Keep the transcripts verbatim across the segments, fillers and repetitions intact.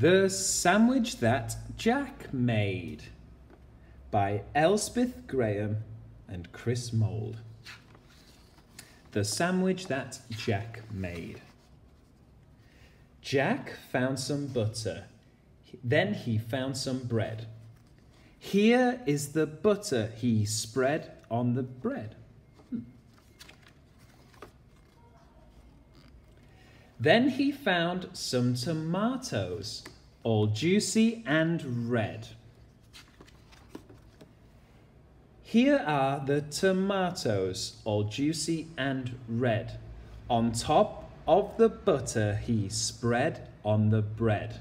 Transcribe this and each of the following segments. The Sandwich That Jack Made by Elspeth Graham and Chris Mould. The Sandwich That Jack Made. Jack found some butter. Then he found some bread. Here is the butter he spread on the bread. Hmm. Then he found some tomatoes, all juicy and red. Here are the tomatoes, all juicy and red, on top of the butter he spread on the bread.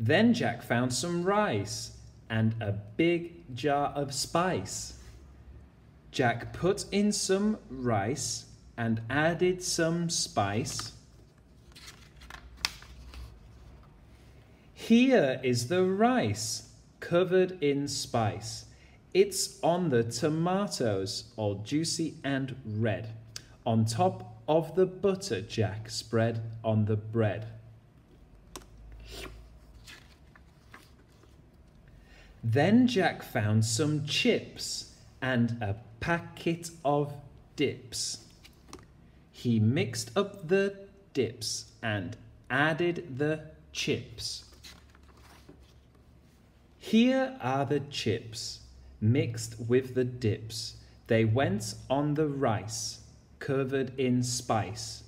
Then Jack found some rice and a big jar of spice. Jack put in some rice and added some spice. Here is the rice covered in spice. It's on the tomatoes, all juicy and red, on top of the butter Jack spread on the bread. Then Jack found some chips and a packet of dips. He mixed up the dips and added the chips. Here are the chips mixed with the dips. They went on the rice, covered in spice,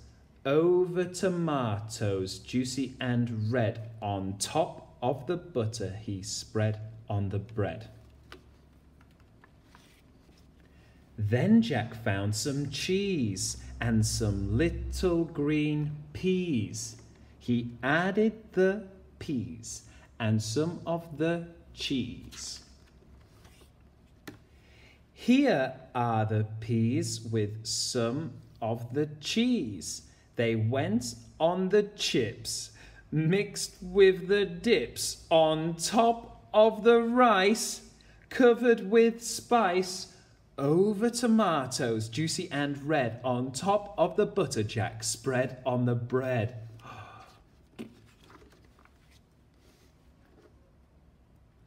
over tomatoes, juicy and red, on top of the butter he spread on the bread. Then Jack found some cheese and some little green peas. He added the peas and some of the cheese. Here are the peas with some of the cheese. They went on the chips, mixed with the dips, on top of the rice, covered with spice, over tomatoes, juicy and red, on top of the butter Jack spread on the bread.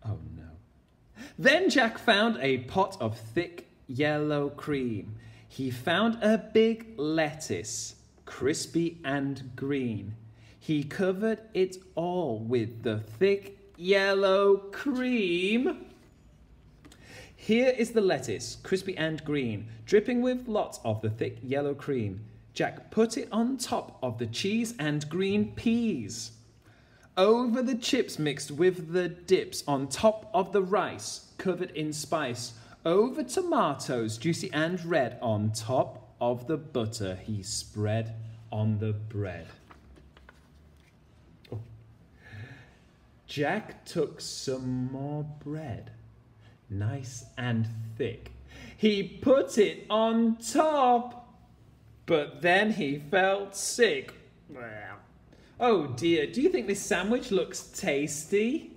Oh no. Then Jack found a pot of thick yellow cream. He found a big lettuce, crispy and green. He covered it all with the thick yellow cream. Here is the lettuce, crispy and green, dripping with lots of the thick yellow cream. Jack put it on top of the cheese and green peas, over the chips mixed with the dips, on top of the rice, covered in spice, over tomatoes, juicy and red, on top of the butter he spread on the bread. Jack took some more bread, nice and thick. He put it on top, but then he felt sick. Oh dear, do you think this sandwich looks tasty?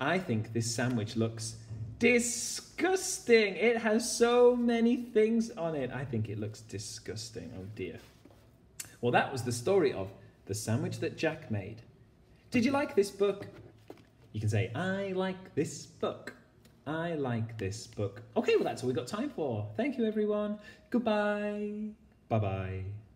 I think this sandwich looks disgusting. It has so many things on it. I think it looks disgusting. Oh dear. Well, that was the story of The Sandwich That Jack Made. Did you like this book? You can say, I like this book. I like this book. Okay, well, that's all we've got time for. Thank you, everyone. Goodbye. Bye-bye.